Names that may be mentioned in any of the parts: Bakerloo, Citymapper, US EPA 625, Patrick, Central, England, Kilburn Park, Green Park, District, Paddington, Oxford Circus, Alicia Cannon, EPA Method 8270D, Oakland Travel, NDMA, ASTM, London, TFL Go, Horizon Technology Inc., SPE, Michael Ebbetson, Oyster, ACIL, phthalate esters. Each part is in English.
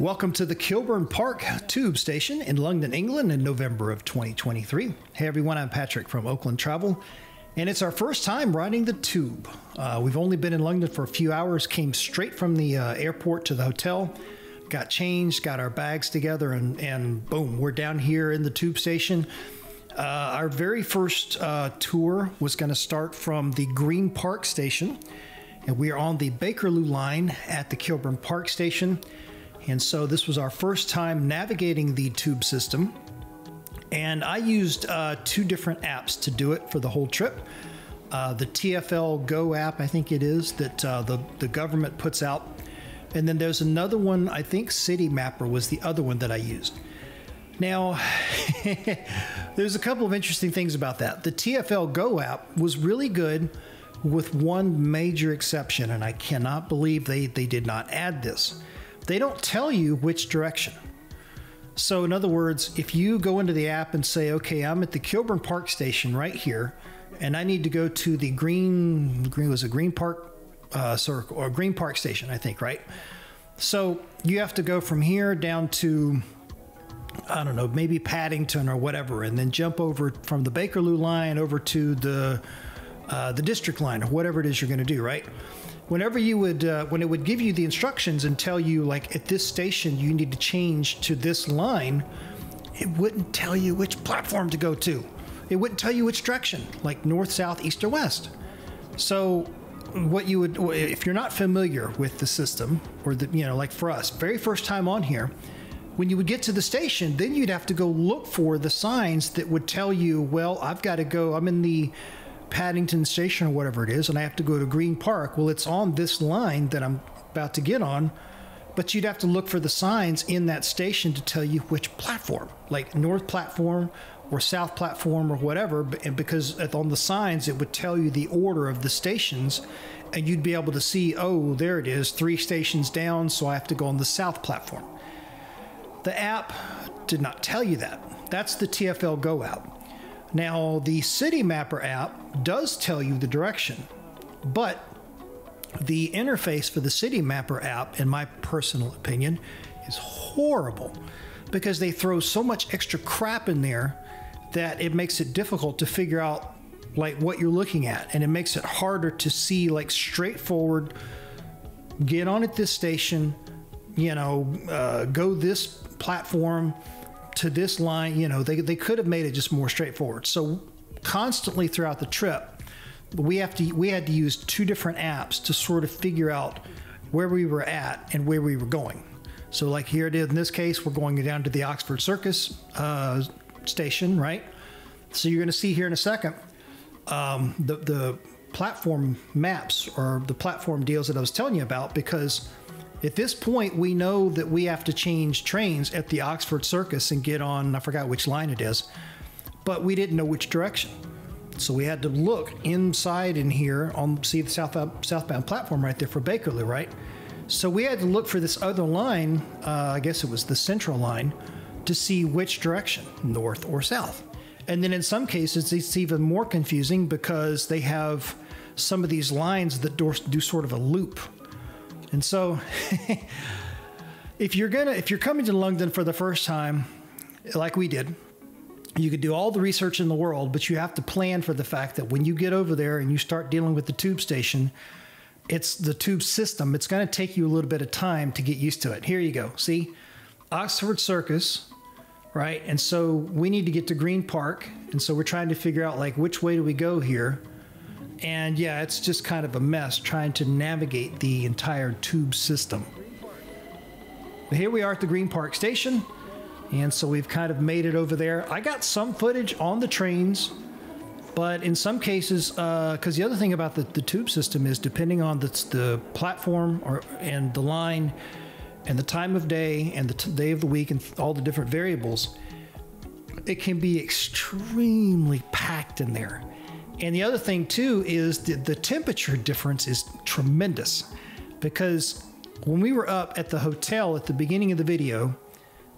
Welcome to the Kilburn Park Tube Station in London, England in November of 2023. Hey everyone, I'm Patrick from Oakland Travel, and it's our first time riding the tube. We've only been in London for a few hours, came straight from the airport to the hotel, got changed, got our bags together, and boom, we're down here in the tube station. Our very first tour was going to start from the Green Park station, and we are on the Bakerloo line at the Kilburn Park station. And so this was our first time navigating the tube system, and I used two different apps to do it for the whole trip. The TFL Go app, I think it is, that the government puts out. And then there's another one, I think Citymapper was the other one that I used. Now, there's a couple of interesting things about that. The TFL Go app was really good with one major exception, and I cannot believe they did not add this. They don't tell you which direction. So in other words, if you go into the app and say, okay, I'm at the Kilburn Park station right here, and I need to go to the Green Park Circle, or Green Park station, I think, right? So you have to go from here down to, I don't know, maybe Paddington or whatever, and then jump over from the Bakerloo line over to the District line, or whatever it is you're gonna do, right? Whenever you would, when it would give you the instructions and tell you, like, at this station, you need to change to this line, it wouldn't tell you which platform to go to. It wouldn't tell you which direction, like north, south, east, or west. So what you would, if you're not familiar with the system, or the, you know, like for us, very first time on here, when you would get to the station, then you'd have to go look for the signs that would tell you, well, I've got to go, I'm in the Paddington station or whatever it is, and I have to go to Green Park. Well, it's on this line that I'm about to get on, but you'd have to look for the signs in that station to tell you which platform, like north platform or south platform or whatever, and because on the signs it would tell you the order of the stations, and you'd be able to see, oh, there it is, 3 stations down, so I have to go on the south platform. The app did not tell you that. That's the TFL Go app. Now, the Citymapper app does tell you the direction, but the interface for the Citymapper app, in my personal opinion, is horrible because they throw so much extra crap in there that it makes it difficult to figure out, like, what you're looking at, and it makes it harder to see, like, straightforward, get on at this station, you know, go this platform, to this line, you know, they could have made it just more straightforward. So constantly throughout the trip, we had to use two different apps to sort of figure out where we were at and where we were going. So like here it is, in this case, we're going down to the Oxford Circus station, right? So you're going to see here in a second, the platform maps or the platform deals that I was telling you about, because at this point, we know that we have to change trains at the Oxford Circus and get on, I forgot which line it is, but we didn't know which direction. So we had to look inside in here on, see the southbound platform right there for Bakerloo, right? So we had to look for this other line, I guess it was the Central line, to see which direction, north or south. And then in some cases, it's even more confusing because they have some of these lines that do sort of a loop. And so if you're coming to London for the first time, like we did, you could do all the research in the world, but you have to plan for the fact that when you get over there and you start dealing with the tube station, it's the tube system. It's going to take you a little bit of time to get used to it. Here you go. See, Oxford Circus, right? And so we need to get to Green Park. And so we're trying to figure out, like, which way do we go here? And yeah, it's just kind of a mess trying to navigate the entire tube system. But here we are at the Green Park station. And so we've kind of made it over there. I got some footage on the trains, but in some cases, because the other thing about the tube system is depending on the platform and the line and the time of day and the day of the week and all the different variables, it can be extremely packed in there. And the other thing too is the temperature difference is tremendous, because when we were up at the hotel at the beginning of the video,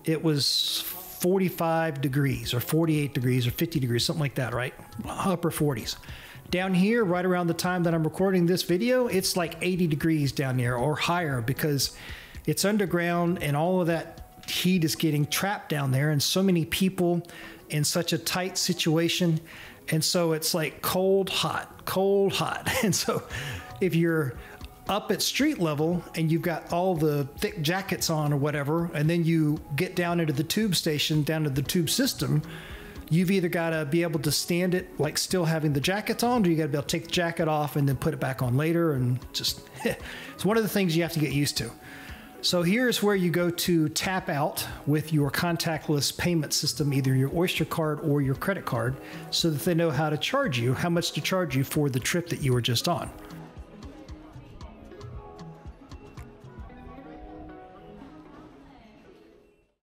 it was 45 degrees or 48 degrees or 50 degrees, something like that, right? Upper 40s. Down here, right around the time that I'm recording this video, it's like 80 degrees down there or higher, because It's underground and all of that heat is getting trapped down there, and so many people in such a tight situation. And so it's like cold, hot, cold, hot. And so if you're up at street level and you've got all the thick jackets on or whatever, and then you get down into the tube station, down to the tube system, you've either got to be able to stand it, like still having the jackets on, or you got to be able to take the jacket off and then put it back on later. And just, it's one of the things you have to get used to. So here's where you go to tap out with your contactless payment system, either your Oyster card or your credit card, so that they know how to charge you, how much to charge you for the trip that you were just on.